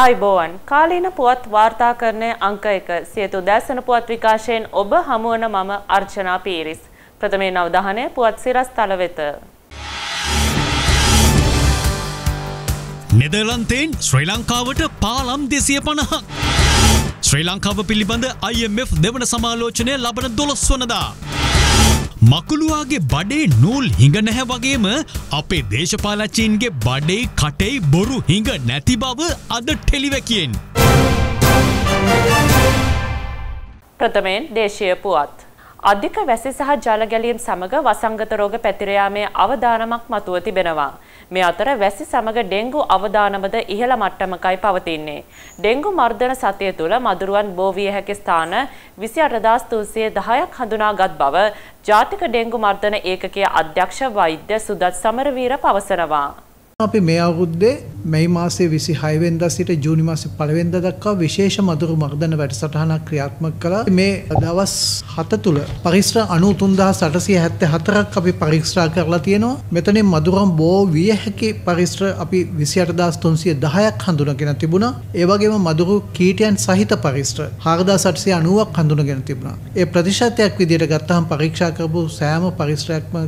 आइबोवन कालीन पुअत वार्ता करने अंक एक सेतु दैसन पुअत विकासेन ओब हमुवन मम अर्चना पीरिस प्रथमे नवदहने पुअत सिरस तलवेत नेदरलैंड्सेन श्रीलंकावट पालम देशीय पनह श्रीलंकाव पिलिबंद IMF देवन समालोचने लबन दोलस्वनदा मकुलुआगे बड़े नूल हिंग नह वगेम अपे देशपालचीन के बड़े खटे बोरु हिंग नैति बाव अद ठेलिवेकियन प्रथमेन देशीय पुआत अधिक වැසි සහ ජල ගැලීම් සමග වසංගත රෝග පැතිර යාමේ අවදානමක් මතුව තිබෙනවා. මේ අතර වැසි සමග ඩෙන්ගු අවදානමද ඉහළ මට්ටමකයි පවතින්නේ. ඩෙන්ගු මර්ධන සතිය තුළ මදුරුවන් බෝ විය හැකි ස්ථාන 28310ක් හඳුනාගත් බව ජාතික ඩෙන්ගු මර්ධන ඒකකයේ අධ්‍යක්ෂ වෛද්‍ය සුදත් සමරවීර පවසනවා. අපි මේ අවුරුද්දේ මේ මාසයේ 26 වෙනිදා සිට ජූනි මාසයේ 5 වෙනිදා දක්වා විශේෂ මදුරු මර්ධන වැඩසටහනක් ක්‍රියාත්මක කළා. මේ දවස් 7 තුල පරීක්ෂණ 93874ක් අපි පරීක්ෂා කරලා තියෙනවා. මෙතනින් මදුරුම් බෝ විය හැකි පරීක්ෂණ අපි 28310ක් හඳුනාගෙන තිබුණා. ඒ වගේම මදුරු කීටයන් සහිත පරීක්ෂණ 4890ක් හඳුනාගෙන තිබුණා. ඒ ප්‍රතිශතයක් විදිහට ගත්තහම පරීක්ෂා කරපු සෑම පරීක්ෂණයක්ම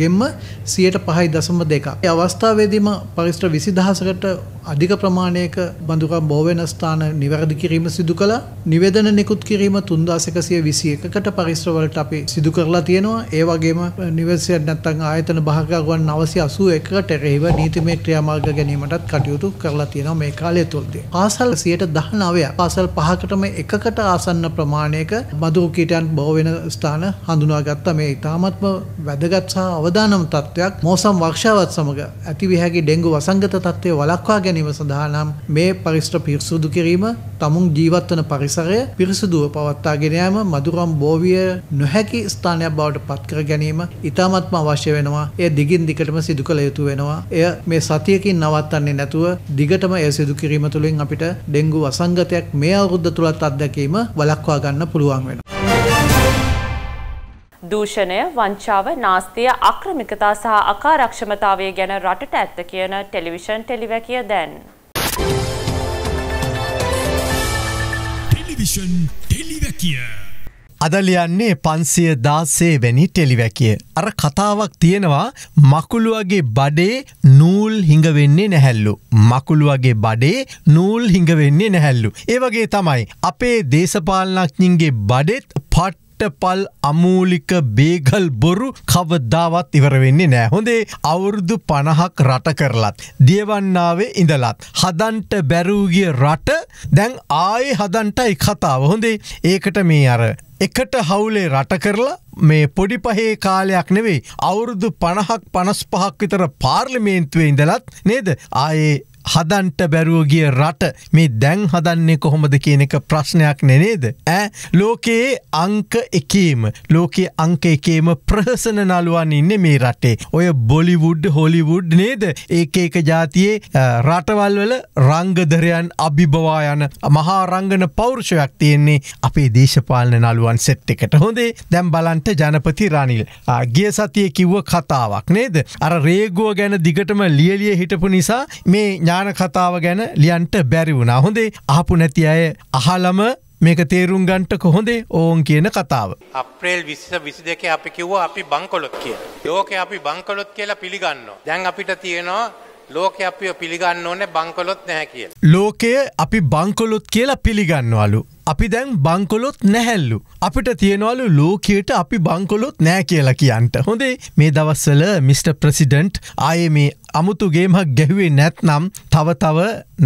ගෙම්ම 105.2. ඒ අවස්ථාවේදීම පරිශ්‍ර 20000කට අධික ප්‍රමාණයක බඳුකා බෝවෙන ස්ථාන නිවැරදි කිරීම සිදු කළා. නිවේදන නිකුත් කිරීම 3121කට පරිශ්‍ර වලට අපි සිදු කරලා තියෙනවා. ඒ වගේම නිවේදනයක් නැත්නම් ආයතන භාගකරුවන් 981කට රේව නීතිමය ක්‍රියාමාර්ග ගැනීමටත් කටයුතු කරලා තියෙනවා මේ කාලය තුළදී. පාසල් 119ක් පාසල් 5කටම එකකට ආසන්න ප්‍රමාණයක බඳුරු කීටයන් බෝවෙන ස්ථාන හඳුනාගත්තා. මේ ඉතාමත්ම වැදගත් අවදානම් තත්වයක් මෝසම් වර්ෂාවත් සමග ඇතිවිය හැකි ඩෙන්ගු වසංගත තත්ත්වය වළක්වා ගැනීම සඳහා නම් මේ පරිසර පිරිසුදු කිරීම, තමුන් ජීවත් වන පරිසරය පිරිසුදුව පවත්වාගෙන යාම, මදුරම් බෝවිය නොහැකි ස්ථානයක් බවට පත් කර ගැනීම ඉතාමත්ම අවශ්‍ය වෙනවා. එය දිගින් දිගටම සිදු කළ යුතු වෙනවා. එය මේ සතියකින් නවත්තන්නේ නැතුව දිගටම එය සිදු කිරීම තුළින් අපිට ඩෙන්ගු වසංගතයක් මේ අවුරුද්ද තුලත් අත්දැකීම වළක්වා ගන්න පුළුවන් වෙනවා. දූෂණය වංචාව නාස්තිය අක්‍රමිකතා සහ අකාර්යක්ෂමතාවය ගැන රටට ඇත්ත කියන ටෙලිවිෂන් ටෙලිවැකිය දැන් ටෙලිවිෂන් ටෙලිවැකිය අද ලියන්නේ 516 වෙනි ටෙලිවැකිය. අර කතාවක් තියෙනවා මකුළුවගේ බඩේ නූල් හිඟ වෙන්නේ නැහැලු. මකුළුවගේ බඩේ නූල් හිඟ වෙන්නේ නැහැලු. ඒ වගේ තමයි අපේ දේශපාලනඥයින්ගේ බඩෙත් පට් පල් අමූලික බේගල් බොරු කවදාවත් ඉවර වෙන්නේ නැහැ. හොඳේ අවුරුදු 50ක් රට කරලත් දියවන්නාවේ ඉඳලත් හදන්ට බැරූගිය රට දැන් ආයේ හදන්ටයි කතාව. හොඳේ ඒකට මේ අර එකට හවුලේ රට කරලා මේ පොඩි පහේ කාලයක් නෙවෙයි අවුරුදු 50ක් 55ක් විතර පාර්ලිමේන්තුවේ ඉඳලත් නේද ආයේ හදන්ට බැරුවගිය රට මේ දැන් හදන්නේ කොහොමද කියන එක ප්‍රශ්නයක් නේද? ලෝකයේ අංක එකේම ලෝකයේ අංක එකේම ප්‍රහසන නළුවන් ඉන්නේ මේ රටේ. ඔය බොලිවුඩ් හොලිවුඩ් නේද? ඒක එක ජාතියේ රටවල් වල රංගදරයන් අභිබවා යන මහා රංගන පෞරුෂයක් තියෙන්නේ අපේ දේශපාලන නළුවන් සෙට් එකට. හොඳේ දැන් බලන්න ජනපති රනිල් ගිය සතියේ කිව්ව කතාවක් නේද? අර රේගුව ගැන දිගටම ලියලිය හිටපු නිසා මේ ඥාන කතාව ගැන ලියන්ට බැරි වුණා. හොඳේ අහපු නැති අය අහලම මේක තේරුම් ගන්නට කොහොඳේ ඕන් කියන කතාව. අප්‍රේල් 20 22 අපි කිව්වා අපි බංකොලොත් කියලා. ලෝකේ අපි බංකොලොත් කියලා පිළිගන්නවා. දැන් අපිට තියෙනවා ලෝකේ අපිව පිළිගන්න ඕනේ බංකොලොත් නැහැ කියලා. ලෝකයේ අපි බංකොලොත් කියලා පිළිගන්නවලු. අපි දැන් බංකොලොත් නැහැලු. අපිට තියනවලු ලෝකයට අපි බංකොලොත් නැහැ කියලා කියන්ට. හොඳේ මේ දවස්වල මිස්ටර් ප්‍රෙසිඩන්ට් ආයේ මේ අමුතු ගේමක් ගැහුවේ නැත්නම් තව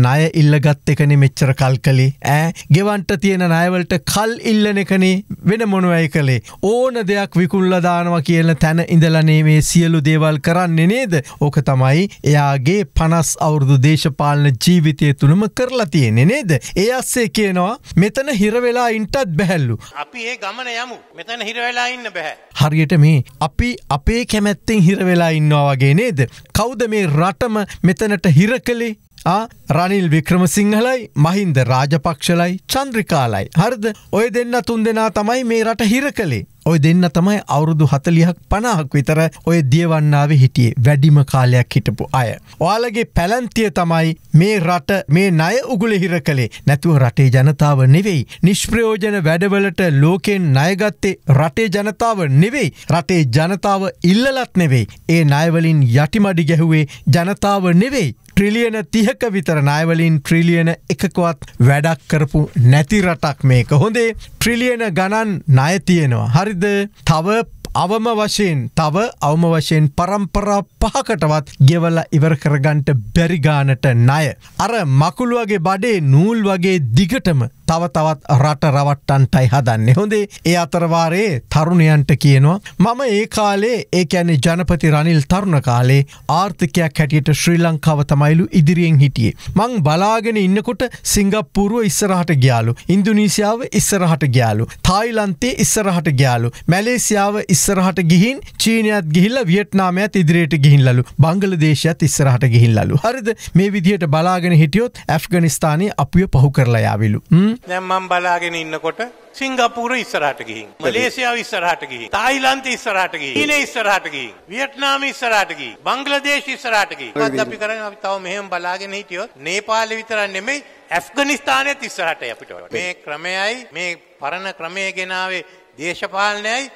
ණය ඉල්ලගත් එකනේ මෙච්චර කල් කලේ. ගෙවන්ට තියෙන ණය වලට කල් ඉල්ලන එකනේ වෙන මොනවයි කලේ. ඕන දෙයක් විකුණලා දානවා කියන තැන ඉඳලානේ මේ සියලු දේවල් කරන්නේ නේද? ඕක තමයි එයාගේ 50 අවුරුදු දේශපාලන ජීවිතය තුලම කරලා තියෙන්නේ නේද? ඒ ASCII කියනවා මෙතන හිරවෙලා ඉන්නත් බැහැලු. අපි ඒ ගමන යමු. මෙතන හිරවෙලා ඉන්න බෑ. හරියට මේ අපි අපේ කැමැත්තෙන් හිරවෙලා ඉන්නවා වගේ නේද? කවුද මේ රටම මෙතනට හිරකලේ? Ranil Wickremesinghe, Mahinda Rajapaksa, Chandrika, Harda, Oy denna tundena tamai me rata hira kale, Oy denna tamai avurudu 40ක් 50ක් විතර Oy දියවන්නාවේ හිටියේ වැඩිම කාලයක් හිටපු අය. ඔයාලගේ පැලැන්තිය තමයි මේ රට මේ ණය උගුල හිර කලේ. නැතුව රටේ ජනතාව නෙවෙයි. නිෂ්ප්‍රයෝජන වැඩවලට ලෝකෙන් ණය ගත්තේ රටේ ජනතාව නෙවෙයි. රටේ ජනතාව ඉල්ලලත් නෙවෙයි. ඒ ණය වලින් යටිමඩි ගැහුවේ ජනතාව නෙවෙයි. Trillion 30ක විතර ණය වලින් trillion 1කවත් වැඩක් කරපු නැති රටක් මේක. හොඳේ trillion ගණන් ණය තියෙනවා. හරිද? තව අවම වශයෙන් පරම්පරා පහකටවත් ගෙවලා ඉවර කරගන්න බැරි ගානට ණය. අර මකුළු වගේ බඩේ නූල් වගේ දිගටම තව තවත් රට රවට්ටන්ටයි හදන්නේ. හොඳේ ඒ අතර වාරේ තරුණයන්ට කියනවා මම ඒ කාලේ ඒ කියන්නේ ජනපති රනිල් තරුණ කාලේ ආර්ථිකයක් හැටියට ශ්‍රී ලංකාව තමයිලු ඉදිරියෙන් හිටියේ. මං බලාගෙන ඉන්නකොට සිංගප්පූරුව ඉස්සරහට ගියාලු. ඉන්දුනීසියාව ඉස්සරහට ගියාලු. තායිලන්තේ ඉස්සරහට ගියාලු. මැලේසියාව ඉස්සරහට ගිහින් චීනයත් ගිහිල්ලා වියට්නාමයත් ඉදිරියට ගිහින්ලාලු. බංගලාදේශයත් ඉස්සරහට ගිහින්ලාලු. හරිද? මේ විදිහට බලාගෙන හිටියොත් ඇෆ්ගනිස්තානයේ අපිව පහු කරලා යාවිලු. දැන් මම බලාගෙන ඉන්නකොට Singapore ඉස්සරහට ගිහින් Malaysia ඉස්සරහට ගිහින් Thailand ඉස්සරහට ගිහින් China ඉස්සරහට ගිහින් Vietnam ඉස්සරහට ගිහින් Bangladesh ඉස්සරහට ගිහින් මොකක්ද අපි කරන්නේ අපි තව මෙහෙම බලාගෙන හිටියොත් Nepal විතර නෙමෙයි Afghanistan ඉස්සරහටයි අපිට මේ ක්‍රමයයි මේ පරණ ක්‍රමයේ ගෙනාවේ දේශපාලනයයි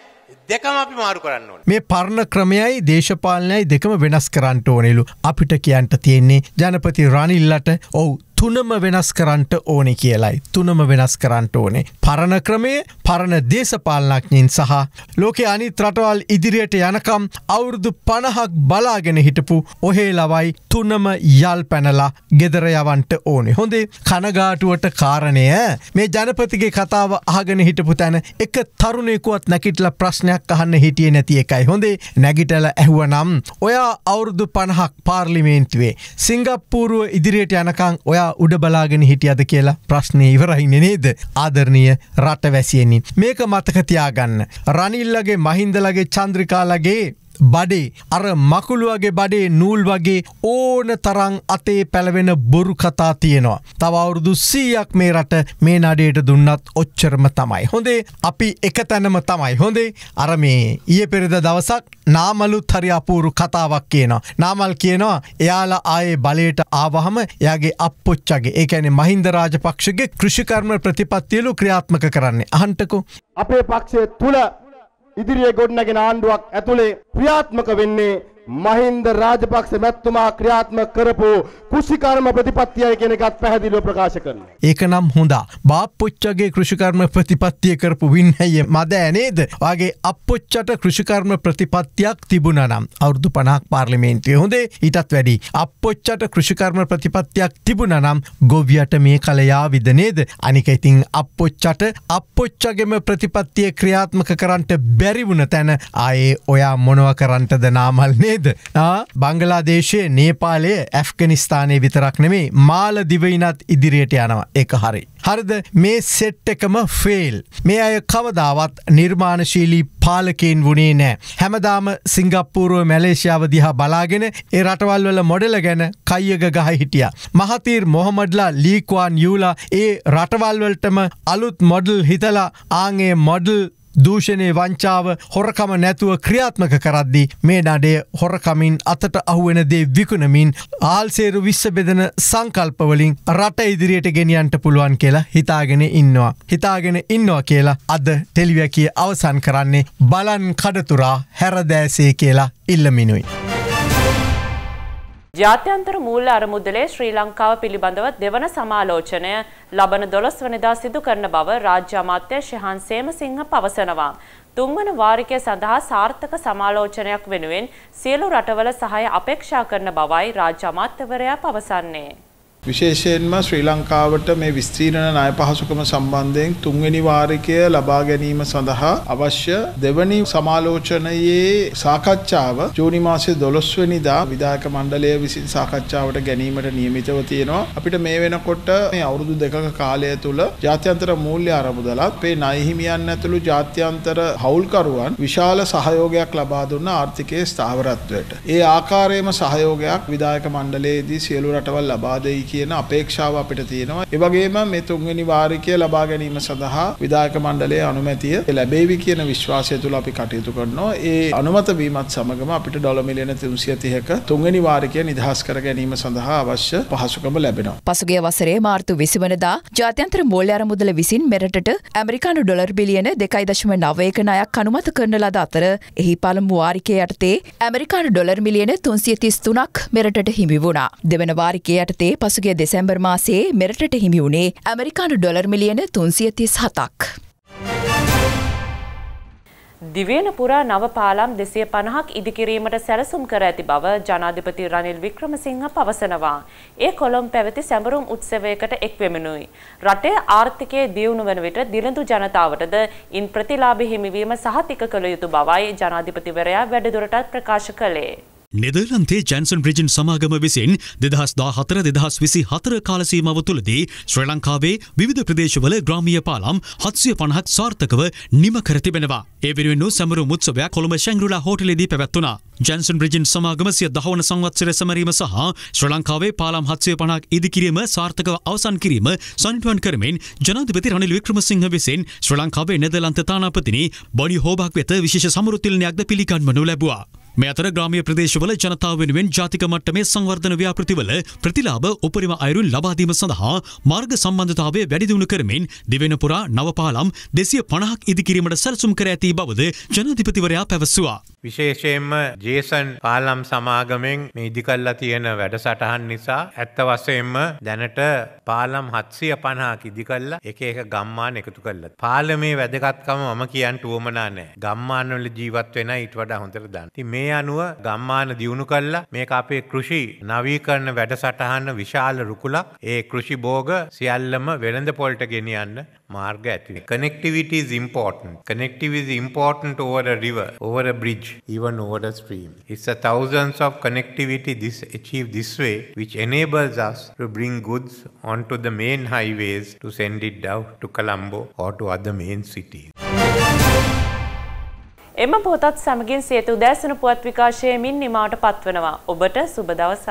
දෙකම අපි මාරු කරන්න ඕනේ. මේ පරණ ක්‍රමයයි දේශපාලනයයි දෙකම වෙනස් කරන්න ඕනෙලු. අපිට කියන්න තියෙන්නේ ජනපති රනිල්ලට ඔව් තුනම වෙනස් කරන්න ඕනේ කියලායි. තුනම වෙනස් කරන්න ඕනේ. පරණ ක්‍රමයේ පරණ දේශපාලනඥයින් සහ ලෝකයේ අනිත් රටවල් ඉදිරියට යනකම් අවුරුදු 50ක් බලාගෙන හිටපු ඔහෙලවයි තුනම යල් පැනලා ගෙදර යවන්න ඕනේ. හොඳේ කනගාටුවට කාරණය මේ ජනපතිගේ කතාව අහගෙන හිටපු තැන එක තරුණයෙකුවත් නැගිටලා ප්‍රශ්නයක් අහන්න හිටියේ නැති එකයි. හොඳේ නැගිටලා ඇහුවනම් ඔයා අවුරුදු 50ක් පාර්ලිමේන්තුවේ සිංගප්පූරුව ඉදිරියට යනකම් ඔයා උඩ බලාගෙන හිටියද කියලා ප්‍රශ්නේ ඉවරයිනේ නේද? ආදරණීය රටවැසියනි මේක මතක තියාගන්න. රනිල්ලගේ මහින්දලගේ චන්ද්‍රිකාලගේ බඩේ අර මකුළු වගේ බඩේ නූල් වගේ ඕන තරම් අතේ පැලවෙන බොරු කතා තියෙනවා. තව අවුරුදු 100ක් මේ රට මේ නඩේට දුන්නත් ඔච්චරම තමයි. හොඳේ අපි එකතැනම තමයි. හොඳේ අර මේ ඊයේ පෙරේද දවසක් නාමලුත් හරි අපූර්ව කතාවක් කියනවා. නාමල් කියනවා එයාලා ආයේ බලයට ආවහම එයාගේ අප්පොච්චගේ ඒ කියන්නේ මහින්ද රාජපක්ෂගේ කෘෂිකර්ම ප්‍රතිපත්තියලු ක්‍රියාත්මක කරන්නේ. අහන්නකෝ අපේ පක්ෂයේ තුල ඉදිරියේ ගොඩනගෙන ආණ්ඩුවක් ඇතුලේ ක්‍රියාත්මක වෙන්නේ මහින්ද රාජපක්ෂ මැතිතුමා ක්‍රියාත්මක කරපු කෘෂිකර්ම ප්‍රතිපත්තිය කියන එකත් පැහැදිලිව ප්‍රකාශ කරනවා. ඒකනම් හොඳා. බාප්පොච්චගේ කෘෂිකර්ම ප්‍රතිපත්තිය කරපු වින්නය මදෑ නේද? වාගේ අප්පොච්චට කෘෂිකර්ම ප්‍රතිපත්තියක් තිබුණා නම් අවුරුදු 50ක් පාර්ලිමේන්තුවේ හොඳේ ඊටත් වැඩි. අප්පොච්චට කෘෂිකර්ම ප්‍රතිපත්තියක් තිබුණා නම් ගොවියට මේ කලයා විද නේද? අනික ඉතින් අප්පොච්චට අප්පොච්චගේම ප්‍රතිපත්තිය ක්‍රියාත්මක කරන්න බැරි වුණ තැන ආයේ ඔයා මොනවා කරන්නද නාමල් නේද? බංගලාදේශයේ නේපාලයේ ඇෆ්ගනිස්තානයේ විතරක් නෙමෙයි මාලදිවයිනත් ඉදිරියට යනවා. ඒක හරි. හරිද? මේ සෙට් එකම ෆේල්. මේ අය කවදාවත් නිර්මාණශීලී පාලකයන් වුණේ නැහැ. හැමදාම සිංගප්පූරුව මැලේසියාව දිහා බලාගෙන ඒ රටවල් වල මොඩල ගැන කයියක ගහ හිටියා. මහතීර් මොහමඩ්ලා ලී ක්වාන් යූලා ඒ රටවල් වලටම අලුත් මොඩල් හිතලා ආන්ගේ මොඩල් දූෂණේ වංචාව හොරකම නැතුව ක්‍රියාත්මක කරද්දී මේ නඩේ හොරකමින් අතට අහුවෙන දේ විකුණමින් ආල්සේරු විශ්ස බෙදෙන සංකල්ප වලින් රට ඉදිරියට ගෙනියන්න පුළුවන් කියලා හිතාගෙන ඉන්නවා කියලා අද ටෙලිවිෂන් අවසන් කරන්නේ බලන් කඩතුරා හැරදෑසේ කියලා ඉල්ලමිනුයි. ජාත්‍යන්තර මූල්‍ය අරමුදලේ ශ්‍රී ලංකාව පිළිබඳව දෙවන සමාලෝචනය ලබන 12 වෙනිදා සිදු කරන බව රාජ්‍ය අමාත්‍ය ශිහාන් සේමසිංහ පවසනවා. තුන්වන වාරිකය සඳහා සාර්ථක සමාලෝචනයක් වෙනුවෙන් සියලු රටවල සහාය අපේක්ෂා කරන බවයි රාජ්‍ය අමාත්‍යවරයා පවසන්නේ. විශේෂයෙන්ම ශ්‍රී ලංකාවට මේ විස්තීර්ණ ණය පහසුකම සම්බන්ධයෙන් තුන්වෙනි වාරිකය ලබා ගැනීම සඳහා අවශ්‍ය දෙවනි සමාලෝචනයේ සාකච්ඡාව ජූනි මාසයේ 12 වෙනිදා විධායක මණ්ඩලය විසින් සාකච්ඡාවට ගැනීමට නියමිතව තියෙනවා. අපිට මේ වෙනකොට මේ අවුරුදු දෙකක කාලය තුල ජාත්‍යන්තර මූල්‍ය අරමුදලත් මේ ණය හිමියන් ඇතුළු ජාත්‍යන්තර හවුල්කරුවන් විශාල සහයෝගයක් ලබා දුන්න ආර්ථිකයේ ස්ථාවරත්වයට. ඒ ආකාරයේම සහයෝගයක් විධායක මණ්ඩලයේදී සියලු රටවල් ලබා දෙයි කියන අපේක්ෂාව අපිට තියෙනවා. ඒ වගේම මේ තුන්වෙනි වාරිකය ලබා ගැනීම සඳහා විධායක මණ්ඩලයේ අනුමැතිය ලැබෙවි කියන විශ්වාසය තුළ අපි කටයුතු කරනවා. ඒ අනුමත වීමත් සමගම අපිට ඩොලර් මිලියන 330ක තුන්වෙනි වාරිකය නිදහස් කර ගැනීම සඳහා අවශ්‍ය පහසුකම් ලැබෙනවා. පසුගිය වසරේ මාර්තු 20 වෙනිදා ජාත්‍යන්තර මූල්‍ය අරමුදල විසින් මෙරටට ඇමරිකානු ඩොලර් බිලියන 2.91ක ණයක් අනුමත කරන ලද අතර එහි පළමු වාරිකය යටතේ ඇමරිකානු ඩොලර් මිලියන 333ක් මෙරටට හිමි වුණා. දෙවන වාරිකය යටතේ පසුගිය දෙසැම්බර් මාසයේ මෙරටට හිමි වුණේ ඇමරිකානු ඩොලර් මිලියන 337ක්. දිවයින පුරා නව පාලම් 250ක් ඉදිකිරීමට සැලසුම් කර ඇති බව ජනාධිපති රනිල් වික්‍රමසිංහ පවසනවා. ඒ කොළඹ පැවති සැඹරුම් උත්සවයකට එක්වෙමිනුයි. රටේ ආර්ථිකයේ දියුණුව වන විට දිළිඳු ජනතාවටද ඉන් ප්‍රතිලාභ හිමිවීම සහතික කළ යුතු බවයි ජනාධිපතිවරයා වැඩිදුරටත් ප්‍රකාශ කළේ. නෙදර්ලන්තේ ජැන්සන් රිජන් සමාගම විසින් 2014-2024 කාලසීමාව තුළදී ශ්‍රී ලංකාවේ විවිධ ප්‍රදේශවල ග්‍රාමීය පාලම් 750ක් සාර්ථකව නිම කර තිබෙනවා. ඒ වෙනුවෙන් සැමරුම් උත්සවය කොළඹ ශැංග්‍රීලා හෝටලයේදී පැවැත්වුණා. ජැන්සන් රිජන් සමාගම 10 සංවත්සරය සමරීම සහ ශ්‍රී ලංකාවේ පාලම් 750ක් ඉදිකිරීම සාර්ථකව අවසන් කිරීම සනිටුවන් කරමින් ජනාධිපති රනිල් වික්‍රමසිංහ විසින් ශ්‍රී ලංකාවේ නෙදර්ලන්ත තානාපතිනි බොනි හෝබක් වෙත විශේෂ සමරුත්තිලනයක්ද පිළිගන්වනු ලැබුවා. මේ අතර ග්‍රාමීය ප්‍රදේශවල ජනතාව වෙනුවෙන් ජාතික මට්ටමේ සංවර්ධන ව්‍යාපෘතිවල ප්‍රතිලාභ උපරිම අයුරින් ලබා දීම සඳහා මාර්ග සම්බන්ධතාවය වැඩි දියුණු කරමින් දිවෙන පුරා නව පාලම් 250ක් ඉදිකිරීමට සැලසුම් කර ඇති බවද ජනාධිපතිවරයා පැවසුවා. විශේෂයෙන්ම ජේසන් පාලම් සමාගමෙන් මේ ඉදිකල්ලා තියෙන වැඩසටහන් නිසා ඇත්ත වශයෙන්ම දැනට පාලම් 750ක් ඉදිකල්ලා එක එක ගම්මාන එකතු කළා. පාලමේ වැදගත්කම මම කියන්න උවමනා නැහැ. ගම්මානවල ජීවත් වෙනා ඊට වඩා හොඳට දන්න. මේ අනුව ගම්මාන දියුණු කළා. මේක අපේ කෘෂි නවීකරණ වැඩසටහන විශාල රුකුලක්. ඒ කෘෂි භෝග සියල්ලම වෙළඳ පොළට ගෙනියන්න මාර්ග ඇති වෙනවා. Connectivity is important. Connectivity is important over a river, over a bridge, even over a stream. It's a thousands of connectivity achieved this way, which enables us to bring goods onto the main highways to send it down to Colombo or to other main cities. එම පොතත් සමගින් සියත උදෑසන පුවත් විකාශයේ මින් නිමාවට පත්වනවා. ඔබට සුබ දවසක්.